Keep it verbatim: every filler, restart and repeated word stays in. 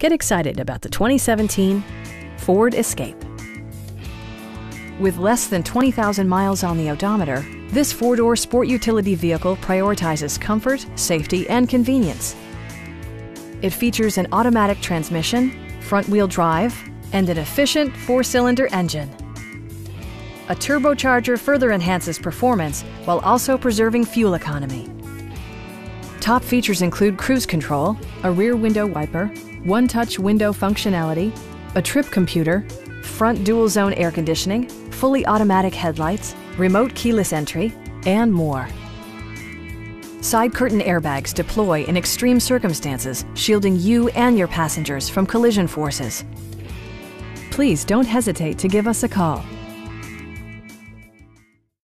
Get excited about the twenty seventeen Ford Escape. With less than twenty thousand miles on the odometer, this four-door sport utility vehicle prioritizes comfort, safety, and convenience. It features an automatic transmission, front-wheel drive, and an efficient four-cylinder engine. A turbocharger further enhances performance while also preserving fuel economy. Top features include cruise control, a rear window wiper, one-touch window functionality, a trip computer, front dual-zone air conditioning, fully automatic headlights, remote keyless entry, and more. Side curtain airbags deploy in extreme circumstances, shielding you and your passengers from collision forces. Please don't hesitate to give us a call.